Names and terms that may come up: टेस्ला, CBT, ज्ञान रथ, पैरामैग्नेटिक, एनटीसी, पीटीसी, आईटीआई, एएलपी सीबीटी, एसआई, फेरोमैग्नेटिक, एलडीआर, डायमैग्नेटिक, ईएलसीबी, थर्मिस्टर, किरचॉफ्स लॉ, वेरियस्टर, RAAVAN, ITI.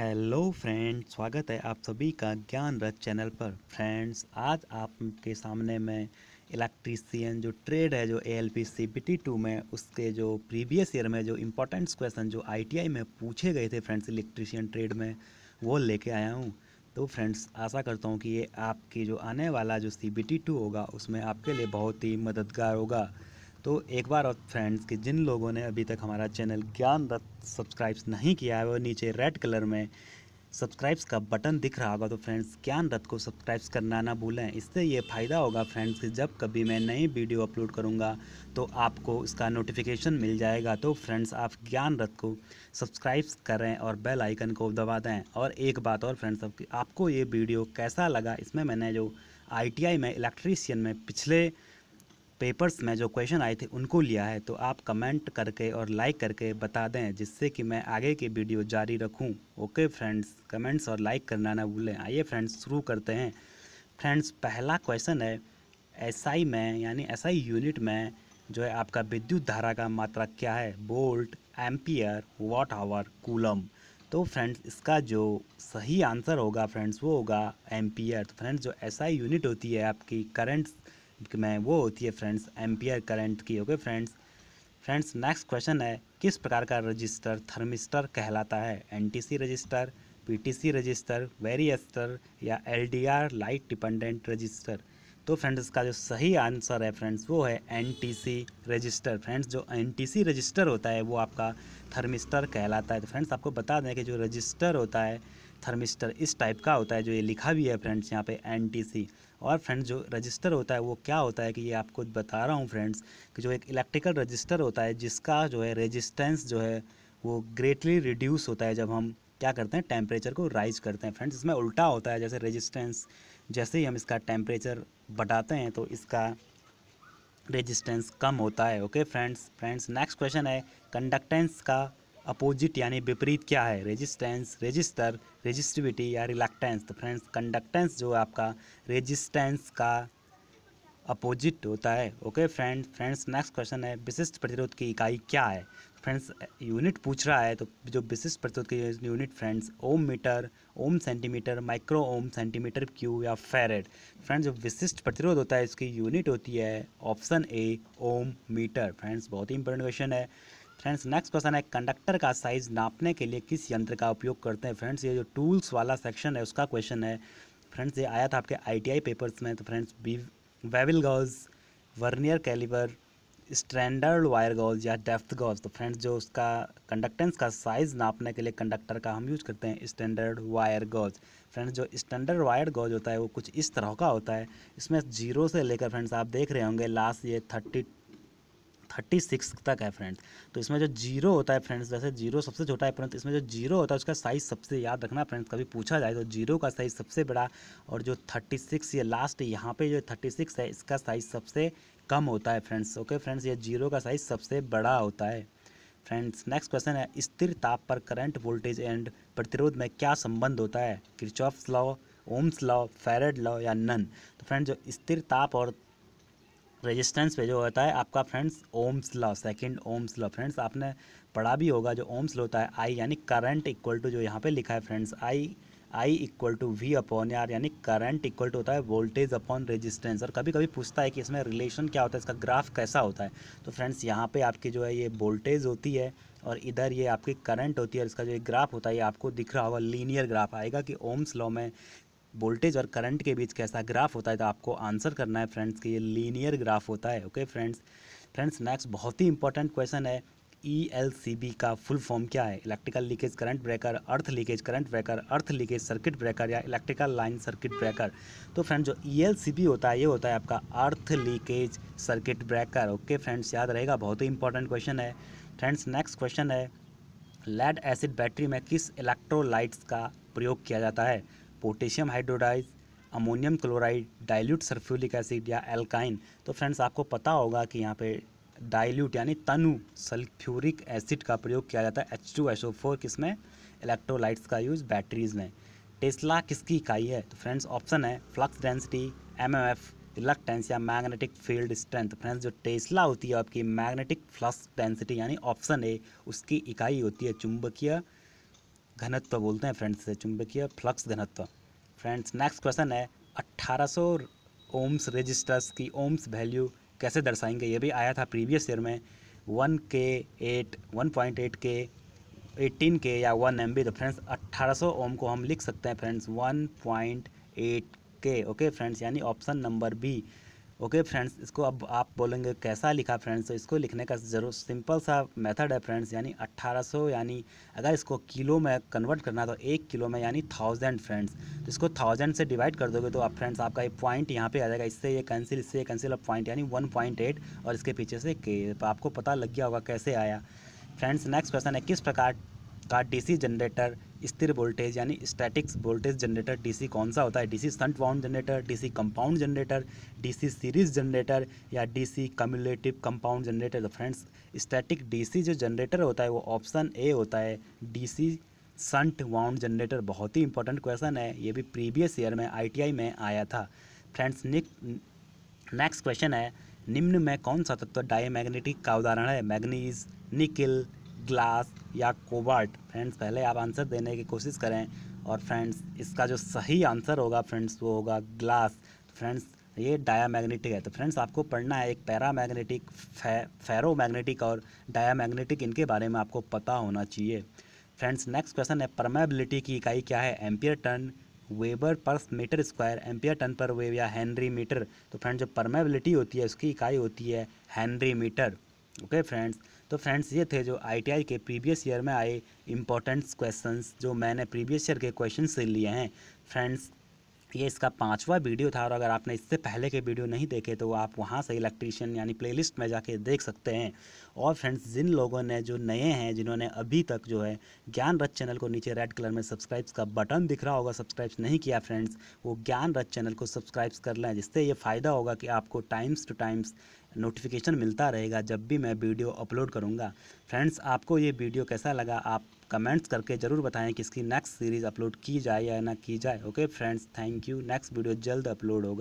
Hello friends, स्वागत है आप सभी का ज्ञान रथ चैनल पर। फ्रेंड्स, आज आपके सामने मैं इलेक्ट्रीशियन जो ट्रेड है, जो एएलपी सीबीटी 2 में उसके जो प्रीवियस ईयर में जो इम्पोर्टेंट क्वेश्चन जो आईटीआई में पूछे गए थे फ्रेंड्स इलेक्ट्रीशियन ट्रेड में, वो लेके आया हूँ। तो फ्रेंड्स, आशा करता हूँ कि ये आपकी जो आने वाला जो सीबीटी 2 होगा उसमें आपके लिए बहुत ही मददगार होगा। तो एक बार और फ्रेंड्स कि जिन लोगों ने अभी तक हमारा चैनल ज्ञान रथ सब्सक्राइब नहीं किया है, वो नीचे रेड कलर में सब्सक्राइब्स का बटन दिख रहा होगा, तो फ्रेंड्स ज्ञान रथ को सब्सक्राइब्स करना ना भूलें। इससे ये फ़ायदा होगा फ्रेंड्स कि जब कभी मैं नई वीडियो अपलोड करूँगा तो आपको इसका नोटिफिकेशन मिल जाएगा। तो फ्रेंड्स, आप ज्ञान रथ को सब्सक्राइब्स करें और बेल आइकन को दबा दें। और एक बात और फ्रेंड्स, आपको ये वीडियो कैसा लगा, इसमें मैंने जो आईटीआई में इलेक्ट्रीशियन में पिछले पेपर्स में जो क्वेश्चन आए थे उनको लिया है, तो आप कमेंट करके और लाइक करके बता दें जिससे कि मैं आगे की वीडियो जारी रखूं। ओके फ्रेंड्स, कमेंट्स और लाइक करना ना भूलें। आइए फ्रेंड्स शुरू करते हैं। फ्रेंड्स, पहला क्वेश्चन है एसआई में यानी एसआई यूनिट में जो है आपका विद्युत धारा का मात्रा क्या है, volt, ampere, watt hour, coulomb. तो फ्रेंड्स, इसका जो सही आंसर होगा फ्रेंड्स वो होगा एम्पियर। तो फ्रेंड्स, जो एसआई यूनिट होती है आपकी करंट में, वो होती है फ्रेंड्स एम्पियर करंट की। Okay friends. Friends, next question है किस प्रकार का रजिस्टर थर्मिस्टर कहलाता है, एनटीसी register, पीटीसी register, वेरियस्टर या एलडीआर लाइट डिपेंडेंट रजिस्टर। तो फ्रेंड्स, इसका जो सही आंसर है फ्रेंड्स वो है एनटीसी रजिस्टर। फ्रेंड्स, जो एनटीसी रजिस्टर होता है वो आपका थर्मिस्टर कहलाता है। तो फ्रेंड्स, आपको बता दें कि जो रजिस्टर होता है थर्मिस्टर इस टाइप का होता है, जो ये लिखा भी है फ्रेंड्स यहाँ पे एनटीसी। और फ्रेंड्स, जो रजिस्टर होता है वो क्या होता है कि ये आपको बता रहा हूँ फ्रेंड्स कि जो एक इलेक्ट्रिकल रजिस्टर होता है जिसका जो है रेजिस्टेंस जो है वो ग्रेटली रिड्यूस होता है जब हम क्या करते हैं, टेम्परेचर को राइज करते हैं। फ्रेंड्स, इसमें उल्टा होता है, जैसे रेजिस्टेंस जैसे ही हम इसका टेम्परेचर बढ़ाते हैं तो इसका रेजिस्टेंस कम होता है। Okay friends. Friends, next question है कंडक्टेंस का अपोजिट यानी विपरीत क्या है, रेजिस्टेंस, रेजिस्टर, रेजिस्टिविटी या रिलक्टेंस। तो फ्रेंड्स, कंडक्टेंस जो आपका रेजिस्टेंस का अपोजिट होता है। Okay friends. Friends, next question है विशिष्ट प्रतिरोध की इकाई क्या है, फ्रेंड्स यूनिट पूछ रहा है, तो जो विशिष्ट प्रतिरोध की unit friends ohm metre, ohm centimetre, micro ohm, centimetre cube या फैरेड। फ्रेंड्स, जो विशिष्ट प्रतिरोध होता है इसकी यूनिट होती है option A ohm metre. Friends, बहुत ही इंपॉर्टेंट क्वेश्चन है। फ्रेंड्स, नेक्स्ट क्वेश्चन है कंडक्टर का साइज नापने के लिए किस यंत्र का उपयोग करते हैं। फ्रेंड्स, ये जो टूल्स वाला सेक्शन है उसका क्वेश्चन है। फ्रेंड्स, ये आया था आपके आईटीआई पेपर्स में। तो friends, bevel gauge, vernier caliper, standard wire gauge या डेप्थ गॉज। तो फ्रेंड्स, जो उसका कंडक्टेंस का साइज नापने के लिए कंडक्टर का हम यूज करते हैं स्टैंडर्ड वायर गॉज। फ्रेंड्स, जो स्टैंडर्ड वायर गॉज होता है वो कुछ इस तरह का होता है, इसमें 0 से लेकर फ्रेंड्स आप देख रहे होंगे लास्ट ये 36 तक है फ्रेंड्स। तो इसमें जो 0 होता है फ्रेंड्स, जैसे 0 सबसे छोटा है, परंतु इसमें जो 0 होता है उसका साइज़ सबसे, याद रखना फ्रेंड्स कभी पूछा जाए तो 0 का साइज़ सबसे बड़ा और जो 36 ये लास्ट यहाँ पे जो 36 है इसका साइज़ सबसे कम होता है फ्रेंड्स। ओके फ्रेंड्स, ये 0 का साइज़ सबसे बड़ा होता है। फ्रेंड्स, नेक्स्ट क्वेश्चन है स्थिर ताप पर करंट, वोल्टेज एंड प्रतिरोध में क्या संबंध होता है, किरचॉफ्स लॉ, Ohm's law, farad law या नन। तो फ्रेंड्स, जो स्थिर ताप और रेजिस्टेंस पे जो होता है आपका friends Ohm's law, second Ohm's law. Friends, आपने पढ़ा भी होगा जो ओम्स लॉ होता है आई यानी करंट इक्वल टू, जो यहाँ पे लिखा है friends I equal to V upon R, यानी करंट इक्वल टू होता है वोल्टेज अपॉन रेजिस्टेंस। और कभी कभी पूछता है कि इसमें रिलेशन क्या होता है, इसका ग्राफ कैसा होता है। तो फ्रेंड्स, यहाँ पे आपकी जो है ये वोल्टेज होती है और इधर ये आपकी करंट होती है, और इसका जो ग्राफ होता है ये आपको दिख रहा होगा, लीनियर ग्राफ आएगा कि ओम्स लॉ में वोल्टेज और करंट के बीच कैसा ग्राफ होता है। तो आपको आंसर करना है फ्रेंड्स कि ये लीनियर ग्राफ होता है। Okay friends. फ्रेंड्स, नेक्स्ट बहुत ही इंपॉर्टेंट क्वेश्चन है ईएलसीबी का फुल फॉर्म क्या है, electrical leakage current breaker, earth leakage current breaker, earth leakage circuit breaker या इलेक्ट्रिकल लाइन सर्किट ब्रेकर। तो फ्रेंड्स, जो ईएलसीबी होता है ये होता है आपका earth leakage circuit breaker. Okay friends, याद रहेगा, बहुत ही इंपॉर्टेंट क्वेश्चन है। फ्रेंड्स, नेक्स्ट क्वेश्चन है लेड एसिड बैटरी में किस इलेक्ट्रोलाइट्स का प्रयोग किया जाता है, potassium hydroxide, ammonium chloride, dilute sulphuric acid या एल्काइन। तो फ्रेंड्स, आपको पता होगा कि यहाँ पे डाइल्यूट यानी तनु सल्फ्यूरिक एसिड का प्रयोग किया जाता है H2SO4 किसमें, इलेक्ट्रोलाइट्स का यूज़ बैटरीज में। टेस्ला किसकी इकाई है, तो फ्रेंड्स ऑप्शन है फ्लक्स डेंसिटी, एमएमएफ, रिलक्टेंस या मैग्नेटिक फील्ड स्ट्रेंथ। फ्रेंड्स, जो टेस्ला होती है आपकी मैग्नेटिक फ्लक्स डेंसिटी यानी ऑप्शन है उसकी इकाई होती है चुंबकीय घनत्व बोलते हैं फ्रेंड्स, चुंबकीय फ्लक्स घनत्व। फ्रेंड्स नेक्स्ट क्वेश्चन है 1800 ओम्स रेजिस्टर्स की ओम्स वैल्यू कैसे दर्शाएंगे। ये भी आया था प्रीवियस ईयर में 1K 8, 1.8K, 18K या 1 MB। तो फ्रेंड्स 1800 ओम को हम लिख सकते हैं फ्रेंड्स 1.8K। ओके फ्रेंड्स, यानी option number B. Okay friends, इसको अब आप बोलेंगे कैसा लिखा फ्रेंड्स, तो इसको लिखने का जरूर सिंपल सा मेथड है फ्रेंड्स। यानी 1800, यानी अगर इसको किलो में कन्वर्ट करना तो 1 किलो में यानी 1000 फ्रेंड्स। तो इसको 1000 से डिवाइड कर दोगे तो आप फ्रेंड्स आपका ये पॉइंट यहाँ पे आ जाएगा, इससे ये कैंसिल, इससे ये कैंसिल, अब पॉइंट यानी 1.8 और इसके पीछे से K। आपको पता लग गया होगा कैसे आया। फ्रेंड्स नेक्स्ट क्वेश्चन है किस प्रकार का DC जनरेटर स्थिर वोल्टेज यानी स्टैटिक्स वोल्टेज जनरेटर DC कौन सा होता है। DC shunt wound generator, DC compound generator, DC series generator या DC क्यूमुलेटिव कंपाउंड जनरेटर। तो फ्रेंड्स स्टैटिक DC जो जनरेटर होता है वो ऑप्शन ए होता है, DC शंट वाउंड जनरेटर। बहुत ही इंपॉर्टेंट क्वेश्चन है, ये भी प्रीवियस ईयर में ITI में आया था। फ्रेंड्स नेक्स्ट क्वेश्चन है निम्न में कौन सा तत्व डायमैग्नेटिक का उदाहरण है, मैग्नीज, निकिल, ग्लास या कोबाल्ट। फ्रेंड्स पहले आप आंसर देने की कोशिश करें और फ्रेंड्स इसका जो सही आंसर होगा फ्रेंड्स वो होगा ग्लास। फ्रेंड्स ये डायामैग्नेटिक है। तो फ्रेंड्स आपको पढ़ना है एक पैरामैग्नेटिक, फेरोमैग्नेटिक और डायामैग्नेटिक, इनके बारे में आपको पता होना चाहिए। फ्रेंड्स नेक्स्ट क्वेश्चन है परमेबिलिटी की इकाई क्या है, एम्पियर टन, वेबर पर मीटर स्क्वायर, एम्पियर टन पर वेव या हेनरी मीटर। तो फ्रेंड्स जो परमेबिलिटी होती है उसकी इकाई होती है हेनरी मीटर। ओके फ्रेंड्स, तो फ्रेंड्स ये थे जो ITI के प्रीवियस ईयर में आए इम्पोर्टेंट्स क्वेश्चंस जो मैंने प्रीवियस ईयर के क्वेश्चन से लिए हैं। फ्रेंड्स ये इसका 5वां वीडियो था और अगर आपने इससे पहले के वीडियो नहीं देखे तो आप वहाँ से इलेक्ट्रीशियन यानी प्लेलिस्ट में जाके देख सकते हैं। और फ्रेंड्स जिन लोगों ने जो नए हैं, जिन्होंने अभी तक जो है ज्ञान रथ चैनल को नीचे रेड कलर में सब्सक्राइब्स का बटन दिख रहा होगा, सब्सक्राइब्स नहीं किया फ्रेंड्स, वो ज्ञान रथ चैनल को सब्सक्राइब्स कर लें, जिससे ये फ़ायदा होगा कि आपको टाइम्स टू टाइम्स नोटिफिकेशन मिलता रहेगा जब भी मैं वीडियो अपलोड करूँगा। फ्रेंड्स आपको ये वीडियो कैसा लगा आप कमेंट्स करके ज़रूर बताएं कि इसकी नेक्स्ट सीरीज़ अपलोड की जाए या ना की जाए। Okay friends, thank you. Next video जल्द अपलोड होगा।